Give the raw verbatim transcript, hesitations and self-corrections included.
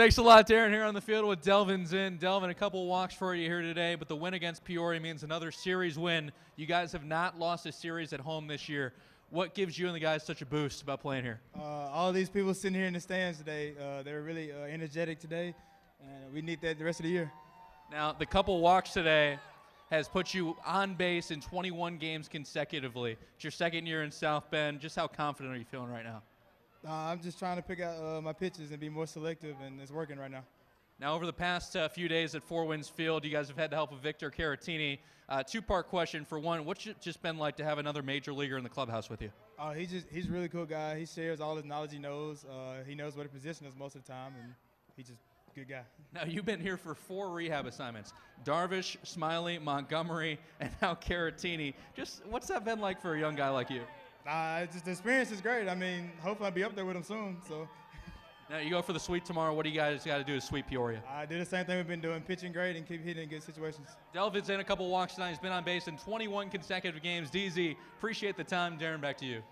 Thanks a lot, Darren, here on the field with Delvin Zinn. Delvin, a couple walks for you here today, but the win against Peoria means another series win. You guys have not lost a series at home this year. What gives you and the guys such a boost about playing here? Uh, all these people sitting here in the stands today, uh, they were really uh, energetic today, and we need that the rest of the year. Now, the couple walks today has put you on base in twenty-one games consecutively. It's your second year in South Bend. Just how confident are you feeling right now? Uh, I'm just trying to pick out uh, my pitches and be more selective, and it's working right now. Now, over the past uh, few days at Four Winds Field, you guys have had the help of Victor Caratini. Uh, Two-part question. For one, what's it just been like to have another major leaguer in the clubhouse with you? Uh, he's just he's a really cool guy. He shares all his knowledge he knows. Uh, he knows what a position is most of the time, and he's just a good guy. Now, you've been here for four rehab assignments: Darvish, Smiley, Montgomery, and now Caratini. Just what's that been like for a young guy like you? Uh, just the experience is great. I mean, hopefully I'll be up there with him soon. So. Now, you go for the sweep tomorrow. What do you guys got to do to sweep Peoria? I do the same thing we've been doing, pitching great and keep hitting in good situations. Delvin's in a couple walks tonight. He's been on base in twenty-one consecutive games. D Z, appreciate the time. Darren, back to you.